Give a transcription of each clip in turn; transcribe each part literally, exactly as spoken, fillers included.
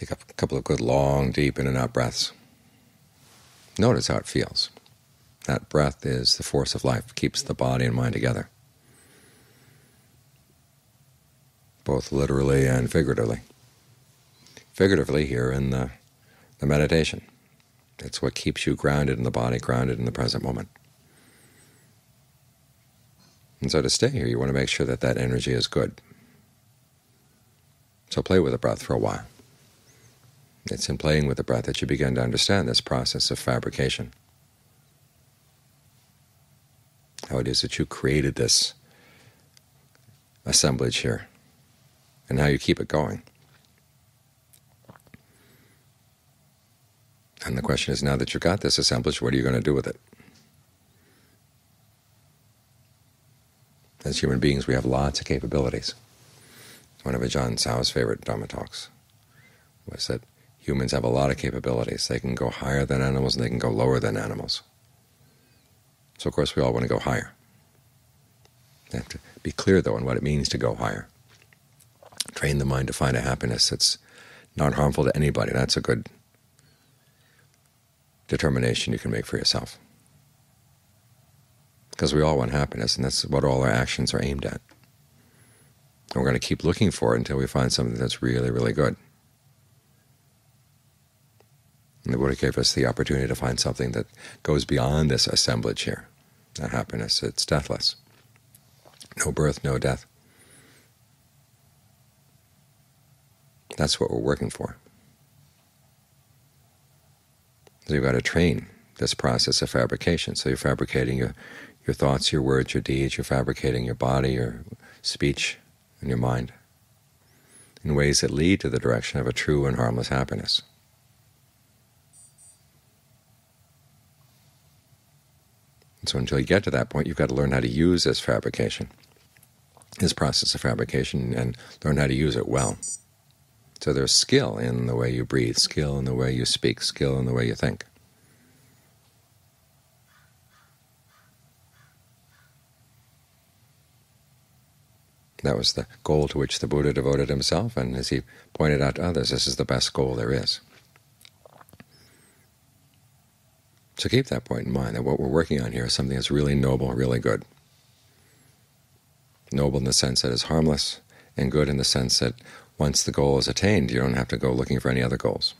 Take a couple of good, long, deep in and out breaths. Notice how it feels. That breath is the force of life, keeps the body and mind together, both literally and figuratively. Figuratively here in the, the meditation. It's what keeps you grounded in the body, grounded in the present moment. And so to stay here, you want to make sure that that energy is good. So play with the breath for a while. It's in playing with the breath that you begin to understand this process of fabrication, how it is that you created this assemblage here, and how you keep it going. And the question is, now that you've got this assemblage, what are you going to do with it? As human beings, we have lots of capabilities. One of Ajahn Sao's favorite Dharma talks was that humans have a lot of capabilities. They can go higher than animals, and they can go lower than animals. So, of course, we all want to go higher. You have to be clear, though, on what it means to go higher. Train the mind to find a happiness that's not harmful to anybody. That's a good determination you can make for yourself, because we all want happiness, and that's what all our actions are aimed at. And we're going to keep looking for it until we find something that's really, really good. And the Buddha gave us the opportunity to find something that goes beyond this assemblage here, that happiness. It's deathless. No birth, no death. That's what we're working for. So you've got to train this process of fabrication. So you're fabricating your Your thoughts, your words, your deeds. You're fabricating your body, your speech, and your mind in ways that lead to the direction of a true and harmless happiness. And so until you get to that point, you've got to learn how to use this fabrication, this process of fabrication, and learn how to use it well. So there's skill in the way you breathe, skill in the way you speak, skill in the way you think. That was the goal to which the Buddha devoted himself, and as he pointed out to others, this is the best goal there is. So keep that point in mind, that what we're working on here is something that's really noble, really good. Noble in the sense that it's harmless, and good in the sense that once the goal is attained, you don't have to go looking for any other goals.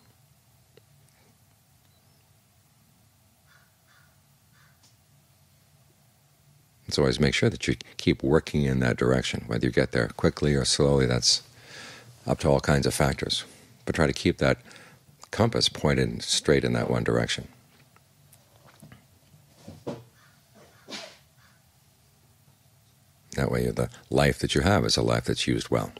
So always make sure that you keep working in that direction. Whether you get there quickly or slowly, that's up to all kinds of factors. But try to keep that compass pointed straight in that one direction. That way the life that you have is a life that's used well.